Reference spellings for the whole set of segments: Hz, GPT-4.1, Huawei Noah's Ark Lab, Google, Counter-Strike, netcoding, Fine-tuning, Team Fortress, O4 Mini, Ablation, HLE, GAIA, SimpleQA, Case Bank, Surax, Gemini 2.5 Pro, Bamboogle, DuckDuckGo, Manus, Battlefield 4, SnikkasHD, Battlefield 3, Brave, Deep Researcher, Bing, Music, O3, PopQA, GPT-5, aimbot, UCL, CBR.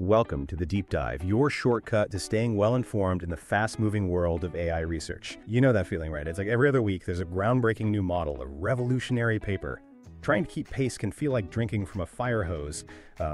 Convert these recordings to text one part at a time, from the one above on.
Welcome to The Deep Dive, your shortcut to staying well-informed in the fast-moving world of AI research. You know that feeling, right? It's like every other week there's a groundbreaking new model, a revolutionary paper. Trying to keep pace can feel like drinking from a fire hose,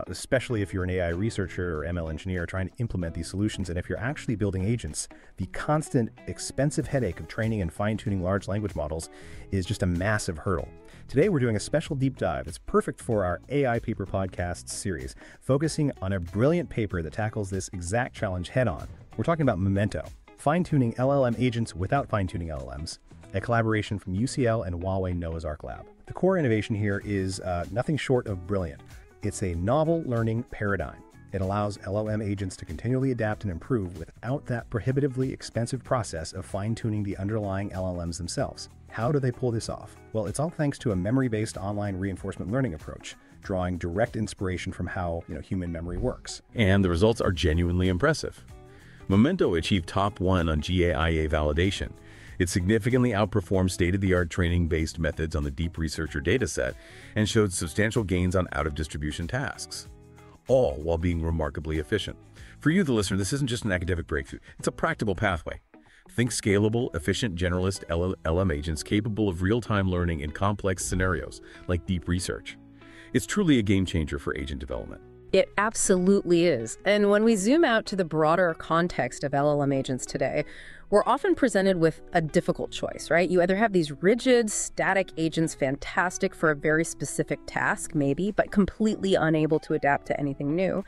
especially if you're an AI researcher or ML engineer trying to implement these solutions. And if you're actually building agents, the constant, expensive headache of training and fine-tuning large language models is just a massive hurdle. Today, we're doing a special deep dive that's perfect for our AI Paper Podcast series, focusing on a brilliant paper that tackles this exact challenge head-on. We're talking about Memento, fine-tuning LLM agents without fine-tuning LLMs, a collaboration from UCL and Huawei Noah's Ark Lab. The core innovation here is nothing short of brilliant. It's a novel learning paradigm. It allows LLM agents to continually adapt and improve without that prohibitively expensive process of fine-tuning the underlying LLMs themselves. How do they pull this off? Well, it's all thanks to a memory-based online reinforcement learning approach, drawing direct inspiration from how human memory works. And the results are genuinely impressive. Memento achieved top 1 on GAIA validation. It significantly outperformed state-of-the-art training-based methods on the Deep Researcher dataset and showed substantial gains on out-of-distribution tasks, all while being remarkably efficient. For you, the listener, this isn't just an academic breakthrough. It's a practical pathway. Think scalable, efficient, generalist LLM agents capable of real-time learning in complex scenarios like deep research. It's truly a game-changer for agent development. It absolutely is. And when we zoom out to the broader context of LLM agents today, we're often presented with a difficult choice, right? You either have these rigid, static agents fantastic for a very specific task, maybe, but completely unable to adapt to anything new.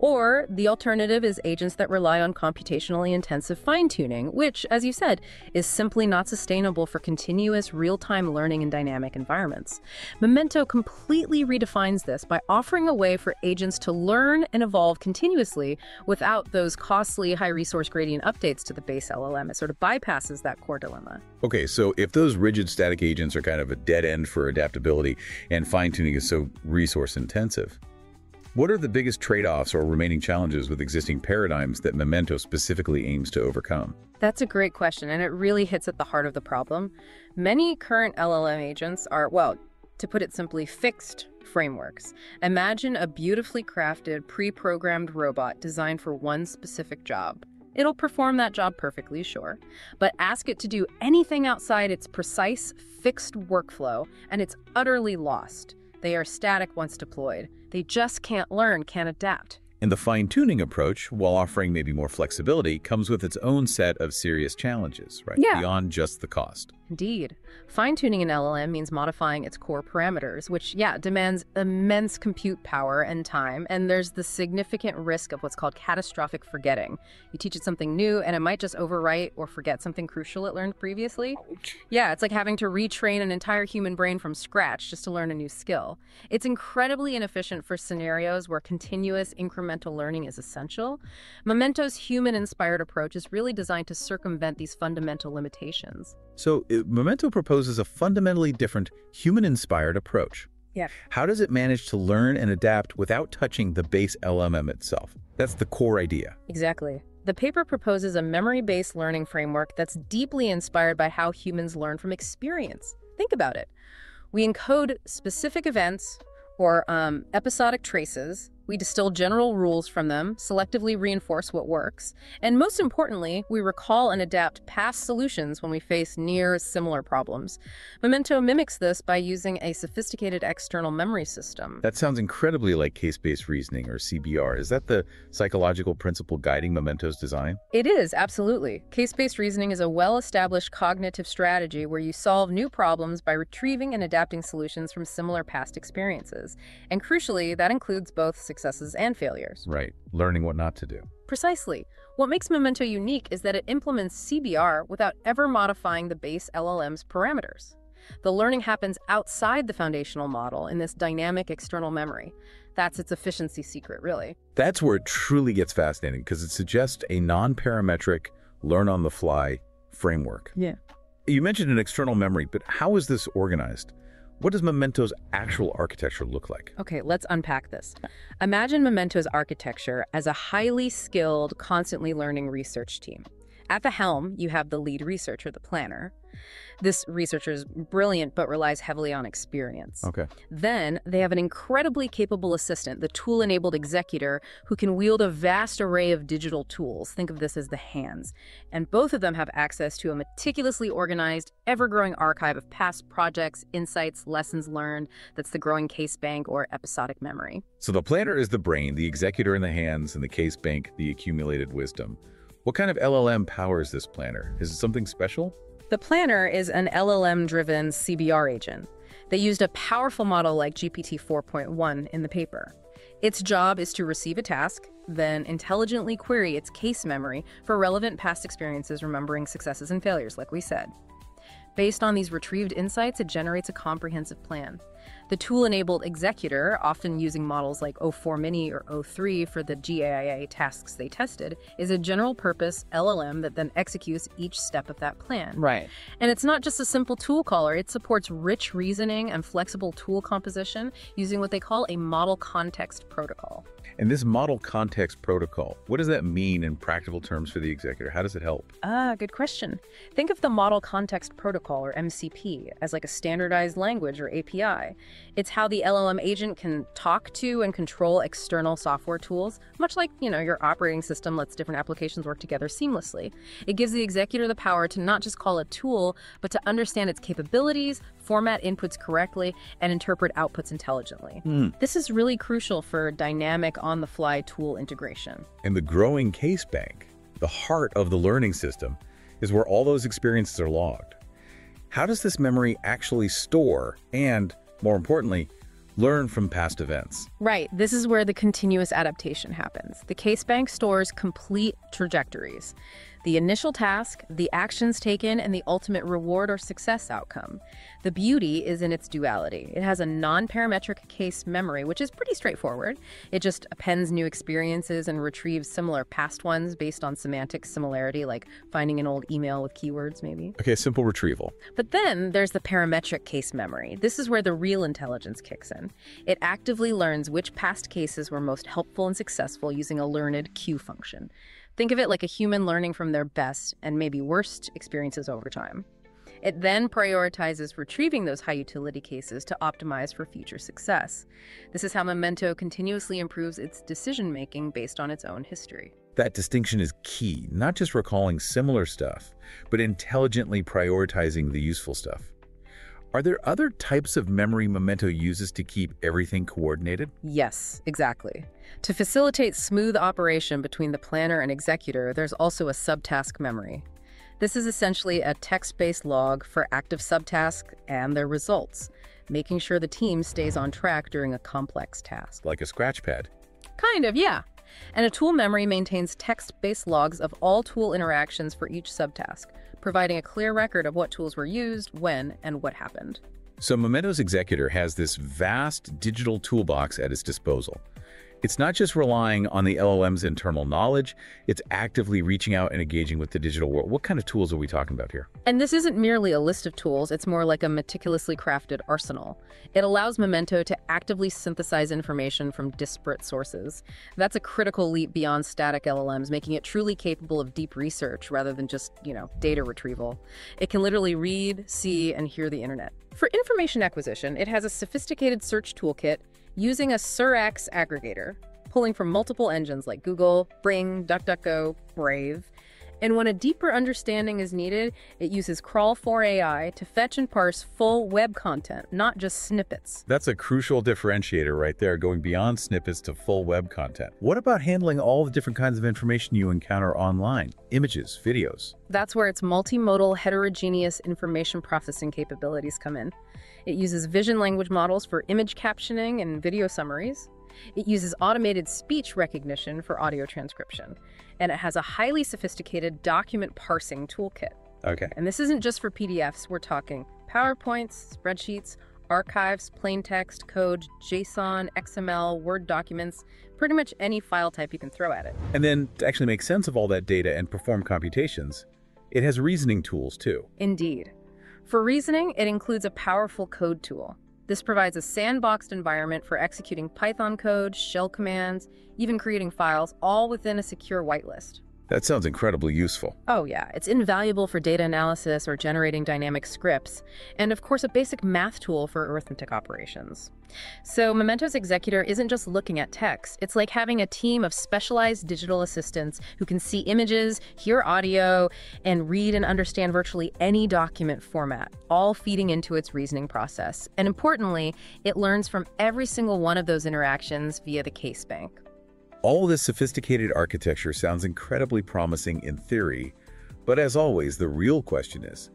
Or the alternative is agents that rely on computationally intensive fine-tuning, which, as you said, is simply not sustainable for continuous real-time learning in dynamic environments. Memento completely redefines this by offering a way for agents to learn and evolve continuously without those costly high-resource gradient updates to the base LLM. It sort of bypasses that core dilemma. Okay, so if those rigid static agents are kind of a dead end for adaptability and fine-tuning is so resource intensive, what are the biggest trade-offs or remaining challenges with existing paradigms that Memento specifically aims to overcome? That's a great question, and it really hits at the heart of the problem. Many current LLM agents are, well, to put it simply, fixed frameworks. Imagine a beautifully crafted, pre-programmed robot designed for one specific job. It'll perform that job perfectly, sure, but ask it to do anything outside its precise, fixed workflow, and it's utterly lost. They are static once deployed. They just can't learn, can't adapt. And the fine-tuning approach, while offering maybe more flexibility, comes with its own set of serious challenges, right? Yeah. Beyond just the cost. Indeed. Fine-tuning an LLM means modifying its core parameters, which, yeah, demands immense compute power and time, and there's the significant risk of what's called catastrophic forgetting. You teach it something new, and it might just overwrite or forget something crucial it learned previously. Yeah, it's like having to retrain an entire human brain from scratch just to learn a new skill. It's incredibly inefficient for scenarios where continuous incremental learning is essential. Memento's human-inspired approach is really designed to circumvent these fundamental limitations. So Memento proposes a fundamentally different, human-inspired approach. Yeah. How does it manage to learn and adapt without touching the base LLM itself? That's the core idea. Exactly. The paper proposes a memory-based learning framework that's deeply inspired by how humans learn from experience. Think about it. We encode specific events or episodic traces. We distill general rules from them, selectively reinforce what works, and most importantly, we recall and adapt past solutions when we face near similar problems. Memento mimics this by using a sophisticated external memory system. That sounds incredibly like case-based reasoning, or CBR. Is that the psychological principle guiding Memento's design? It is, absolutely. Case-based reasoning is a well-established cognitive strategy where you solve new problems by retrieving and adapting solutions from similar past experiences. And crucially, that includes both successes and failures. Right. Learning what not to do. Precisely. What makes Memento unique is that it implements CBR without ever modifying the base LLM's parameters. The learning happens outside the foundational model in this dynamic external memory. That's its efficiency secret, really. That's where it truly gets fascinating, because it suggests a non-parametric, learn-on-the-fly framework. Yeah. You mentioned an external memory, but how is this organized? What does Memento's actual architecture look like? Okay, let's unpack this. Imagine Memento's architecture as a highly skilled, constantly learning research team. At the helm, you have the lead researcher, the planner. This researcher is brilliant, but relies heavily on experience. Okay. Then they have an incredibly capable assistant, the tool-enabled executor, who can wield a vast array of digital tools. Think of this as the hands. And both of them have access to a meticulously organized, ever-growing archive of past projects, insights, lessons learned. That's the growing case bank or episodic memory. So the planner is the brain, the executor in the hands, and the case bank, the accumulated wisdom. What kind of LLM powers this planner? Is it something special? The planner is an LLM-driven CBR agent. They used a powerful model like GPT-4.1 in the paper. Its job is to receive a task, then intelligently query its case memory for relevant past experiences, remembering successes and failures, like we said. Based on these retrieved insights, it generates a comprehensive plan. The tool-enabled executor, often using models like O4 Mini or O3 for the GAIA tasks they tested, is a general-purpose LLM that then executes each step of that plan. Right. And it's not just a simple tool caller. It supports rich reasoning and flexible tool composition using what they call a model context protocol. And this model context protocol, what does that mean in practical terms for the executor? How does it help? Ah, good question. Think of the model context protocol, or MCP, as like a standardized language or API. It's how the LLM agent can talk to and control external software tools, much like, your operating system lets different applications work together seamlessly. It gives the executor the power to not just call a tool, but to understand its capabilities, format inputs correctly, and interpret outputs intelligently. This is really crucial for dynamic on-the-fly tool integration. And the growing case bank, the heart of the learning system, is where all those experiences are logged. How does this memory actually store and, more importantly, learn from past events? Right. This is where the continuous adaptation happens. The case bank stores complete trajectories: the initial task, the actions taken, and the ultimate reward or success outcome. The beauty is in its duality. It has a non-parametric case memory, which is pretty straightforward. It just appends new experiences and retrieves similar past ones based on semantic similarity, like finding an old email with keywords, maybe. Okay, simple retrieval. But then there's the parametric case memory. This is where the real intelligence kicks in. It actively learns which past cases were most helpful and successful using a learned cue function. Think of it like a human learning from their best and maybe worst experiences over time. It then prioritizes retrieving those high-utility cases to optimize for future success. This is how Memento continuously improves its decision-making based on its own history. That distinction is key, not just recalling similar stuff, but intelligently prioritizing the useful stuff. Are there other types of memory Memento uses to keep everything coordinated? Yes, exactly. To facilitate smooth operation between the planner and executor, there's also a subtask memory. This is essentially a text-based log for active subtasks and their results, making sure the team stays on track during a complex task. Like a scratch pad? Kind of, yeah. And a tool memory maintains text-based logs of all tool interactions for each subtask, providing a clear record of what tools were used, when, and what happened. So Memento's executor has this vast digital toolbox at its disposal. It's not just relying on the LLM's internal knowledge, it's actively reaching out and engaging with the digital world. What kind of tools are we talking about here? And this isn't merely a list of tools, it's more like a meticulously crafted arsenal. It allows Memento to actively synthesize information from disparate sources. That's a critical leap beyond static LLMs, making it truly capable of deep research rather than just, data retrieval. It can literally read, see, and hear the internet. For information acquisition, it has a sophisticated search toolkit using a Surax aggregator, pulling from multiple engines like Google, Bing, DuckDuckGo, Brave. And when a deeper understanding is needed, it uses Crawl4AI to fetch and parse full web content, not just snippets. That's a crucial differentiator right there, going beyond snippets to full web content. What about handling all the different kinds of information you encounter online? Images, videos? That's where its multimodal, heterogeneous information processing capabilities come in. It uses vision language models for image captioning and video summaries. It uses automated speech recognition for audio transcription, and it has a highly sophisticated document parsing toolkit. Okay. And this isn't just for PDFs. We're talking PowerPoints, spreadsheets, archives, plain text, code, JSON, XML, Word documents, pretty much any file type you can throw at it. And then to actually make sense of all that data and perform computations, it has reasoning tools too. Indeed. For reasoning, it includes a powerful code tool. This provides a sandboxed environment for executing Python code, shell commands, even creating files, all within a secure whitelist. That sounds incredibly useful. Oh yeah, it's invaluable for data analysis or generating dynamic scripts, and of course a basic math tool for arithmetic operations. So Memento's executor isn't just looking at text, it's like having a team of specialized digital assistants who can see images, hear audio, and read and understand virtually any document format, all feeding into its reasoning process. And importantly, it learns from every single one of those interactions via the case bank. All this sophisticated architecture sounds incredibly promising in theory, but as always, the real question is,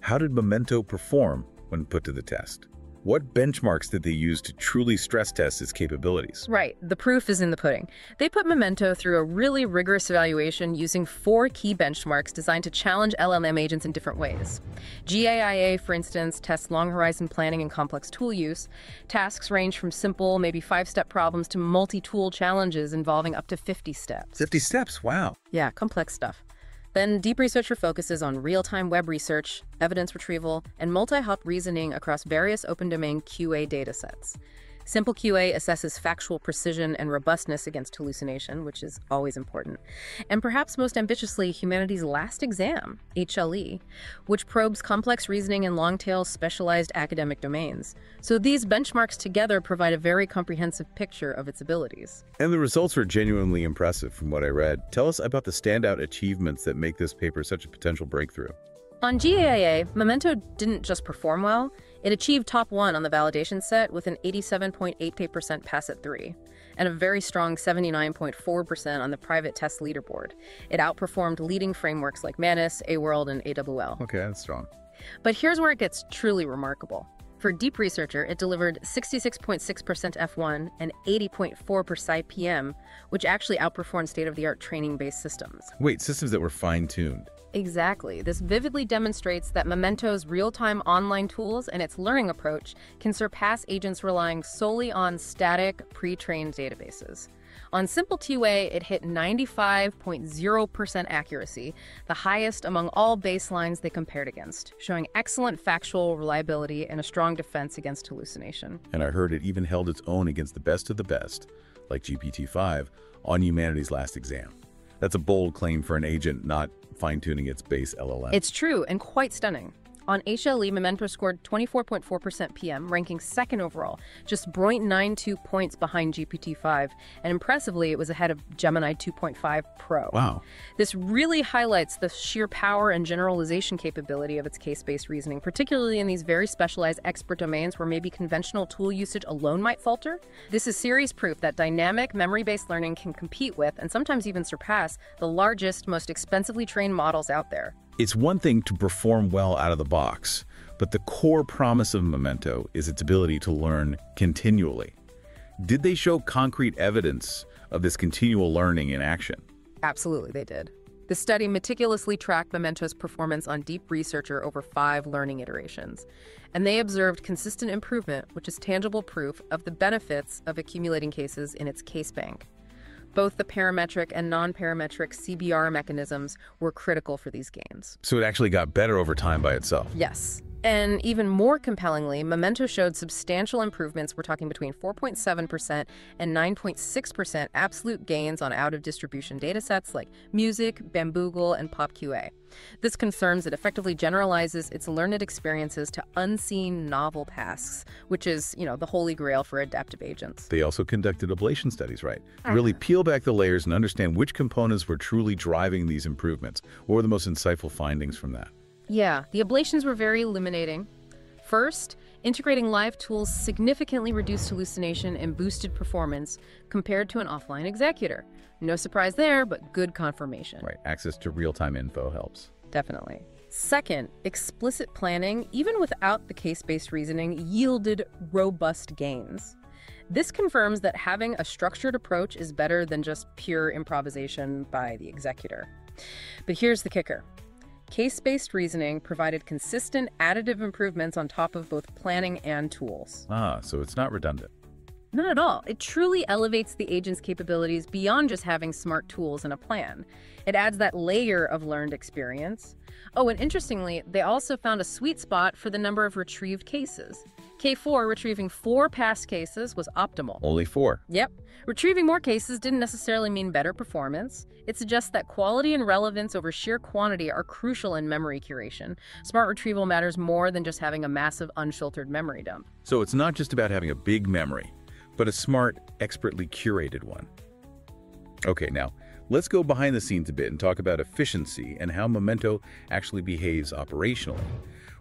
how did Memento perform when put to the test? What benchmarks did they use to truly stress test its capabilities? Right, the proof is in the pudding. They put Memento through a really rigorous evaluation using 4 key benchmarks designed to challenge LLM agents in different ways. GAIA, for instance, tests long horizon planning and complex tool use. Tasks range from simple, maybe 5-step problems to multi-tool challenges involving up to 50 steps. 50 steps, wow. Yeah, complex stuff. Then Deep Researcher focuses on real-time web research, evidence retrieval, and multi-hop reasoning across various open-domain QA datasets. SimpleQA assesses factual precision and robustness against hallucination, which is always important. And perhaps most ambitiously, humanity's last exam, HLE, which probes complex reasoning in long-tail specialized academic domains. So these benchmarks together provide a very comprehensive picture of its abilities. And the results were genuinely impressive from what I read. Tell us about the standout achievements that make this paper such a potential breakthrough. On GAIA, Memento didn't just perform well, it achieved top 1 on the validation set with an 87.88% pass at 3, and a very strong 79.4% on the private test leaderboard. It outperformed leading frameworks like Manus, A-World, and AWL. Okay, that's strong. But here's where it gets truly remarkable. For Deep Researcher, it delivered 66.6% F1 and 80.4% per SciPM, which actually outperformed state-of-the-art training-based systems. Wait, systems that were fine-tuned. Exactly. This vividly demonstrates that Memento's real-time online tools and its learning approach can surpass agents relying solely on static, pre-trained databases. On SimpleQA, it hit 95.0% accuracy, the highest among all baselines they compared against, showing excellent factual reliability and a strong defense against hallucination. And I heard it even held its own against the best of the best, like GPT-5, on humanity's last exam. That's a bold claim for an agent not fine-tuning its base LLM. It's true and quite stunning. On HLE, Memento scored 24.4% PM, ranking 2nd overall, just 0.92 points behind GPT-5, and impressively, it was ahead of Gemini 2.5 Pro. Wow. This really highlights the sheer power and generalization capability of its case-based reasoning, particularly in these very specialized expert domains where maybe conventional tool usage alone might falter. This is serious proof that dynamic, memory-based learning can compete with, and sometimes even surpass, the largest, most expensively trained models out there. It's one thing to perform well out of the box, but the core promise of Memento is its ability to learn continually. Did they show concrete evidence of this continual learning in action? Absolutely, they did. The study meticulously tracked Memento's performance on Deep Researcher over 5 learning iterations, and they observed consistent improvement, which is tangible proof of the benefits of accumulating cases in its case bank. Both the parametric and non-parametric CBR mechanisms were critical for these gains. So it actually got better over time by itself? Yes. And even more compellingly, Memento showed substantial improvements. We're talking between 4.7% and 9.6% absolute gains on out-of-distribution datasets like Music, Bamboogle, and PopQA. This confirms that effectively generalizes its learned experiences to unseen novel tasks, which is, the holy grail for adaptive agents. They also conducted ablation studies, right? Really peel back the layers and understand which components were truly driving these improvements. What were the most insightful findings from that? Yeah, the ablations were very illuminating. First, integrating live tools significantly reduced hallucination and boosted performance compared to an offline executor. No surprise there, but good confirmation. Right, access to real-time info helps. Definitely. Second, explicit planning, even without the case-based reasoning, yielded robust gains. This confirms that having a structured approach is better than just pure improvisation by the executor. But here's the kicker. Case-based reasoning provided consistent additive improvements on top of both planning and tools. Ah, so it's not redundant. Not at all. It truly elevates the agent's capabilities beyond just having smart tools and a plan. It adds that layer of learned experience. Oh, and interestingly, they also found a sweet spot for the number of retrieved cases. K4 retrieving 4 past cases was optimal. Only 4? Yep. Retrieving more cases didn't necessarily mean better performance. It suggests that quality and relevance over sheer quantity are crucial in memory curation. Smart retrieval matters more than just having a massive unfiltered memory dump. So it's not just about having a big memory, but a smart, expertly curated one. Okay, now let's go behind the scenes a bit and talk about efficiency and how Memento actually behaves operationally.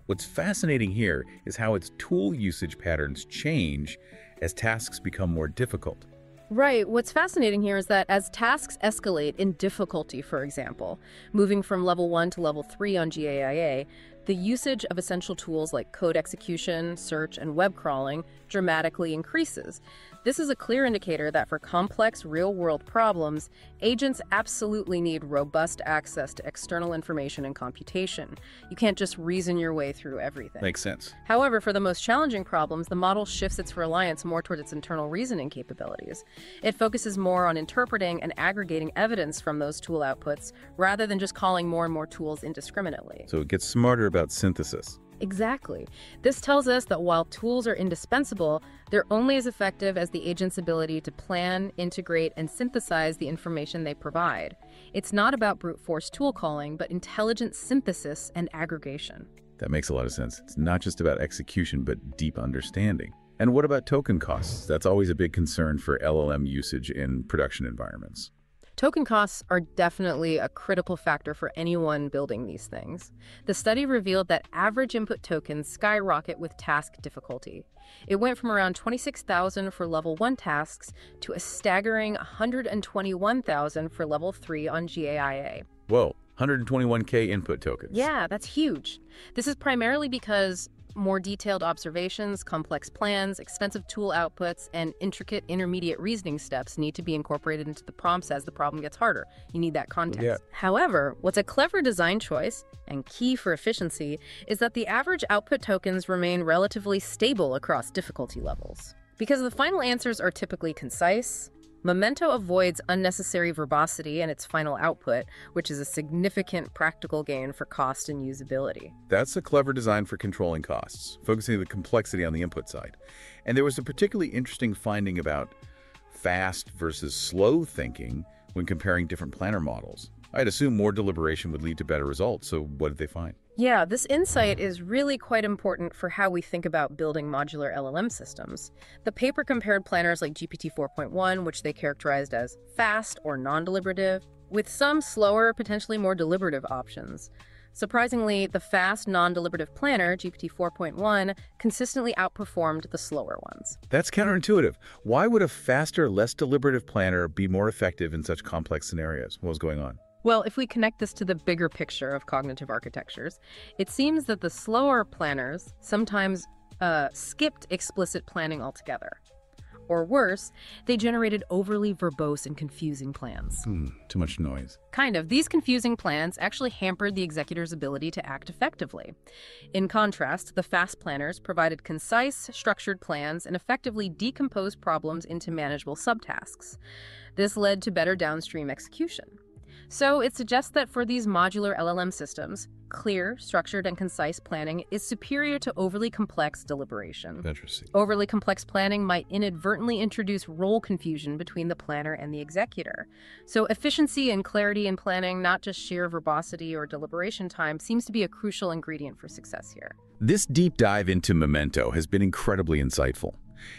What's fascinating here is how its tool usage patterns change as tasks become more difficult. Right. What's fascinating here is that as tasks escalate in difficulty, for example, moving from level 1 to level 3 on GAIA, the usage of essential tools like code execution, search, and web crawling dramatically increases. This is a clear indicator that for complex real-world problems, agents absolutely need robust access to external information and computation. You can't just reason your way through everything. Makes sense. However, for the most challenging problems, the model shifts its reliance more toward its internal reasoning capabilities. It focuses more on interpreting and aggregating evidence from those tool outputs rather than just calling more and more tools indiscriminately. So it gets smarter about synthesis. Exactly. This tells us that while tools are indispensable, they're only as effective as the agent's ability to plan, integrate, and synthesize the information they provide. It's not about brute force tool calling, but intelligent synthesis and aggregation. That makes a lot of sense. It's not just about execution, but deep understanding. And what about token costs? That's always a big concern for LLM usage in production environments. Token costs are definitely a critical factor for anyone building these things. The study revealed that average input tokens skyrocket with task difficulty. It went from around 26,000 for level 1 tasks to a staggering 121,000 for level 3 on GAIA. Whoa, 121K input tokens. Yeah, that's huge. This is primarily because more detailed observations, complex plans, extensive tool outputs, and intricate intermediate reasoning steps need to be incorporated into the prompts as the problem gets harder. You need that context. Yeah. However, what's a clever design choice, and key for efficiency, is that the average output tokens remain relatively stable across difficulty levels. Because the final answers are typically concise, Memento avoids unnecessary verbosity in its final output, which is a significant practical gain for cost and usability. That's a clever design for controlling costs, focusing the complexity on the input side. And there was a particularly interesting finding about fast versus slow thinking when comparing different planner models. I'd assume more deliberation would lead to better results, so what did they find? Yeah, this insight is really quite important for how we think about building modular LLM systems. The paper compared planners like GPT-4.1, which they characterized as fast or non-deliberative, with some slower, potentially more deliberative options. Surprisingly, the fast, non-deliberative planner, GPT-4.1, consistently outperformed the slower ones. That's counterintuitive. Why would a faster, less deliberative planner be more effective in such complex scenarios? What was going on? Well, if we connect this to the bigger picture of cognitive architectures, it seems that the slower planners sometimes skipped explicit planning altogether. Or worse, they generated overly verbose and confusing plans. Too much noise. Kind of. These confusing plans actually hampered the executor's ability to act effectively. In contrast, the fast planners provided concise, structured plans and effectively decomposed problems into manageable subtasks. This led to better downstream execution. So it suggests that for these modular LLM systems, clear, structured, and concise planning is superior to overly complex deliberation. Interesting. Overly complex planning might inadvertently introduce role confusion between the planner and the executor. So efficiency and clarity in planning, not just sheer verbosity or deliberation time, seems to be a crucial ingredient for success here. This deep dive into Memento has been incredibly insightful.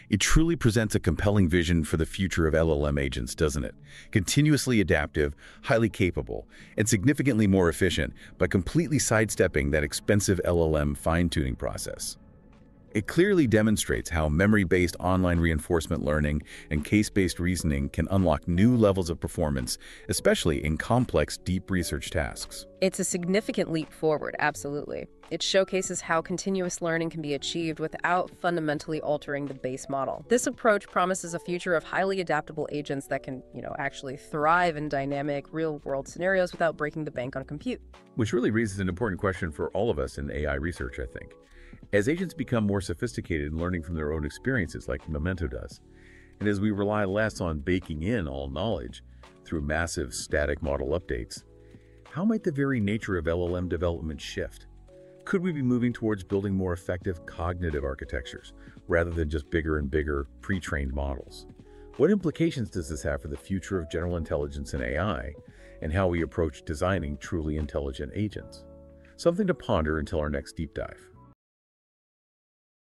It truly presents a compelling vision for the future of LLM agents, doesn't it? Continuously adaptive, highly capable, and significantly more efficient by completely sidestepping that expensive LLM fine-tuning process. It clearly demonstrates how memory-based online reinforcement learning and case-based reasoning can unlock new levels of performance, especially in complex deep research tasks. It's a significant leap forward, absolutely. It showcases how continuous learning can be achieved without fundamentally altering the base model. This approach promises a future of highly adaptable agents that can, actually thrive in dynamic, real-world scenarios without breaking the bank on compute. Which really raises an important question for all of us in AI research, I think. As agents become more sophisticated in learning from their own experiences like Memento does, and as we rely less on baking in all knowledge through massive static model updates, how might the very nature of LLM development shift? Could we be moving towards building more effective cognitive architectures, rather than just bigger and bigger pre-trained models? What implications does this have for the future of general intelligence and AI, and how we approach designing truly intelligent agents? Something to ponder until our next deep dive.